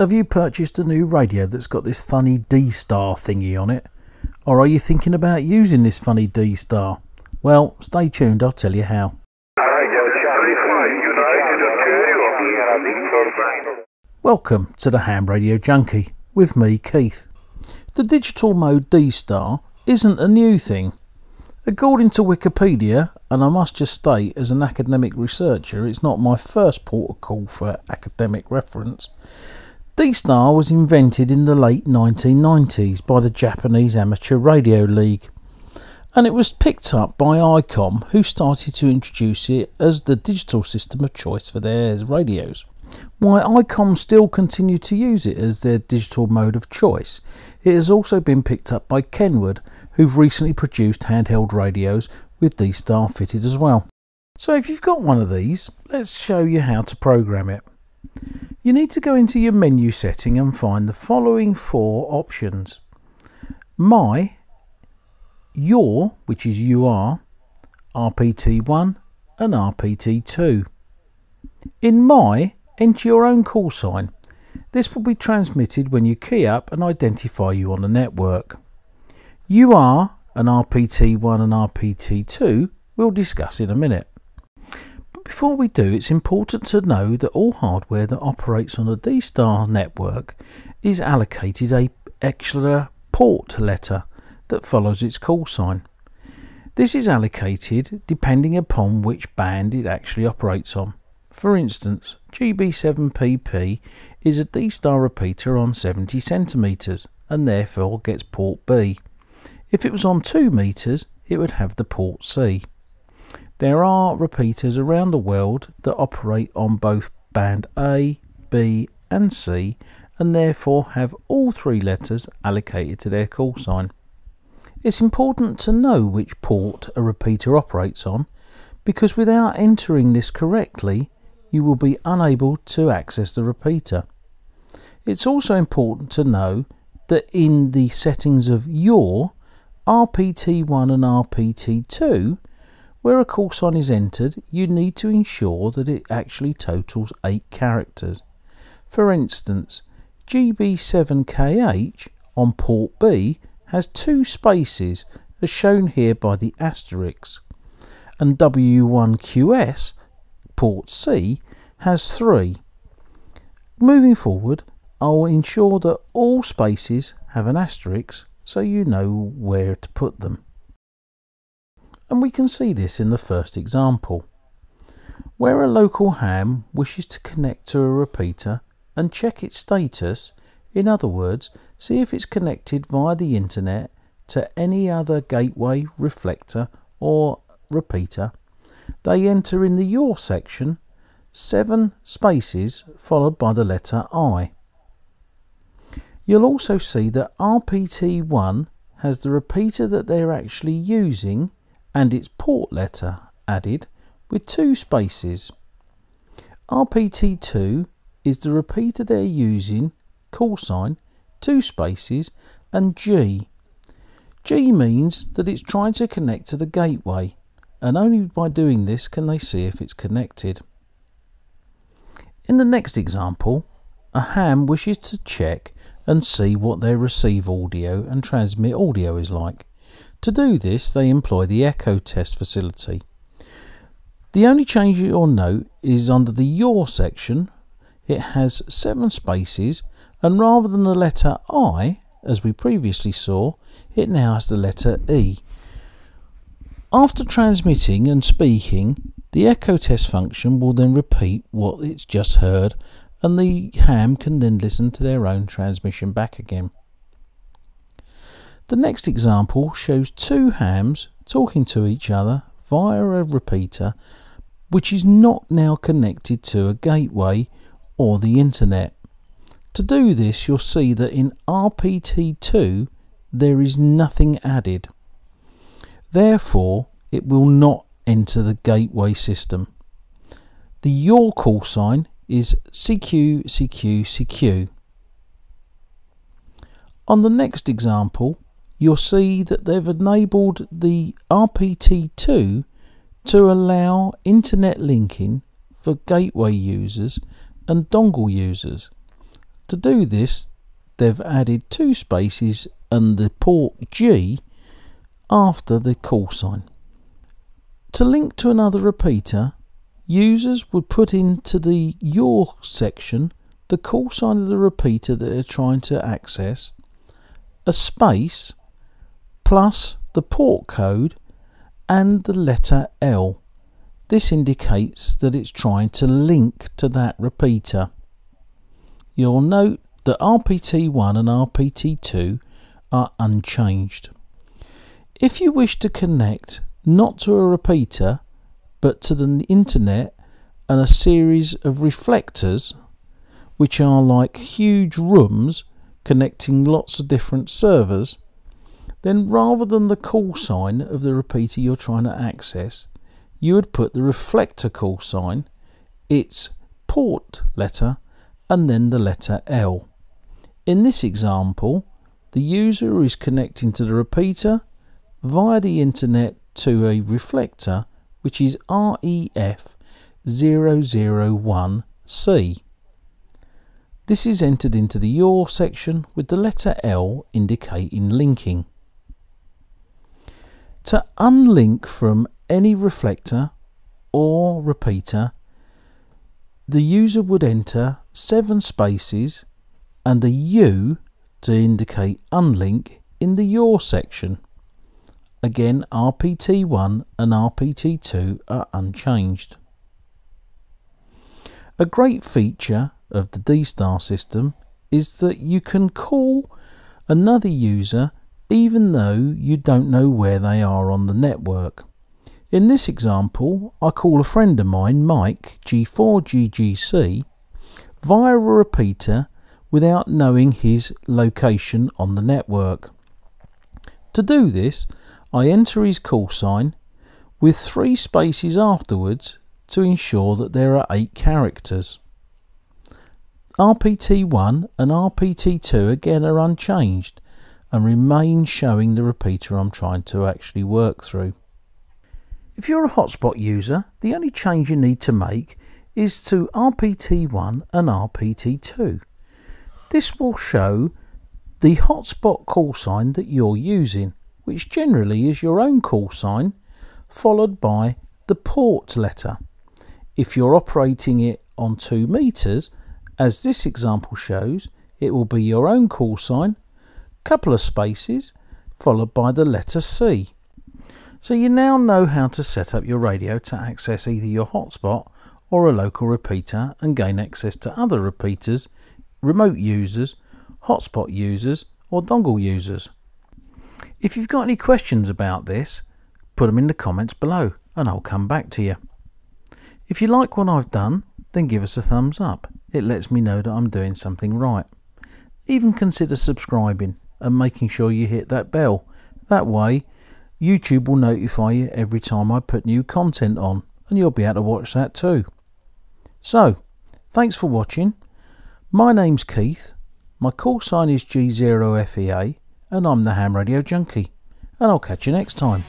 Have you purchased a new radio that's got this funny D-Star thingy on it? Or are you thinking about using this funny D-Star? Well, stay tuned, I'll tell you how. Welcome to the Ham Radio Junkie with me, Keith. The digital mode D-Star isn't a new thing. According to Wikipedia, and I must just state as an academic researcher it's not my first port of call for academic reference, D-Star was invented in the late 1990s by the Japanese Amateur Radio League, and it was picked up by ICOM, who started to introduce it as the digital system of choice for their radios. While ICOM still continue to use it as their digital mode of choice, it has also been picked up by Kenwood, who've recently produced handheld radios with D-Star fitted as well. So if you've got one of these, let's show you how to program it. You need to go into your menu setting and find the following four options: My, Your, which is UR, RPT1 and RPT2. In My, enter your own call sign. This will be transmitted when you key up and identify you on the network. UR and RPT1 and RPT2 we'll discuss in a minute. Before we do, it's important to know that all hardware that operates on the D-Star network is allocated a extra port letter that follows its call sign. This is allocated depending upon which band it actually operates on. For instance, GB7PP is a D-Star repeater on 70 centimeters and therefore gets port B. If it was on 2 meters, it would have the port C. There are repeaters around the world that operate on both band A, B and C and therefore have all 3 letters allocated to their call sign. It's important to know which port a repeater operates on, because without entering this correctly you will be unable to access the repeater. It's also important to know that in the settings of Your, RPT1 and RPT2, where a call sign is entered, you need to ensure that it actually totals 8 characters. For instance, GB7KH on port B has 2 spaces as shown here by the asterisk, and W1QS port C has 3. Moving forward, I'll ensure that all spaces have an asterisk so you know where to put them. And we can see this in the first example, where a local ham wishes to connect to a repeater and check its status, in other words, see if it's connected via the internet to any other gateway, reflector or repeater. They enter in the Your section 7 spaces followed by the letter I. You'll also see that RPT1 has the repeater that they're actually using and its port letter added with 2 spaces. RPT2 is the repeater they're using, call sign, 2 spaces and G. G means that it's trying to connect to the gateway, and only by doing this can they see if it's connected. In the next example, a ham wishes to check and see what their receive audio and transmit audio is like. To do this, they employ the echo test facility. The only change you'll note is under the Your section, it has 7 spaces, and rather than the letter I, as we previously saw, it now has the letter E. After transmitting and speaking, the echo test function will then repeat what it's just heard, and the ham can then listen to their own transmission back again. The next example shows 2 hams talking to each other via a repeater which is not now connected to a gateway or the internet. To do this, you'll see that in RPT2 there is nothing added. Therefore, it will not enter the gateway system. The Your call sign is CQCQCQ. On the next example, you'll see that they've enabled the RPT2 to allow internet linking for gateway users and dongle users. To do this, they've added two spaces and the port G after the call sign. To link to another repeater, users would put into the your section the call sign of the repeater that they're trying to access, a space plus the port code and the letter L. This indicates that it's trying to link to that repeater. You'll note that RPT1 and RPT2 are unchanged. If you wish to connect not to a repeater but to the internet and a series of reflectors, which are like huge rooms connecting lots of different servers, then rather than the call sign of the repeater you're trying to access, you would put the reflector call sign, its port letter, and then the letter L. In this example, the user is connecting to the repeater via the internet to a reflector, which is REF001C. This is entered into the your section with the letter L indicating linking. To unlink from any reflector or repeater, the user would enter 7 spaces and a U to indicate unlink in the your section. Again, RPT1 and RPT2 are unchanged. A great feature of the D-Star system is that you can call another user even though you don't know where they are on the network. In this example, I call a friend of mine, Mike G4GGC, via a repeater without knowing his location on the network. To do this, I enter his call sign with 3 spaces afterwards to ensure that there are 8 characters. RPT1 and RPT2 again are unchanged and remain showing the repeater I'm trying to actually work through. If you're a hotspot user, the only change you need to make is to RPT1 and RPT2. This will show the hotspot call sign that you're using, which generally is your own call sign, followed by the port letter. If you're operating it on 2 meters, as this example shows, it will be your own call sign, couple of spaces, followed by the letter C. So you now know how to set up your radio to access either your hotspot or a local repeater and gain access to other repeaters, remote users, hotspot users, or dongle users. If you've got any questions about this, put them in the comments below and I'll come back to you. If you like what I've done, then give us a thumbs up. It lets me know that I'm doing something right. Even consider subscribing and making sure you hit that bell. That way, YouTube will notify you every time I put new content on and you'll be able to watch that too. So, thanks for watching. My name's Keith, my call sign is G0FEA, and I'm the Ham Radio Junkie, and I'll catch you next time.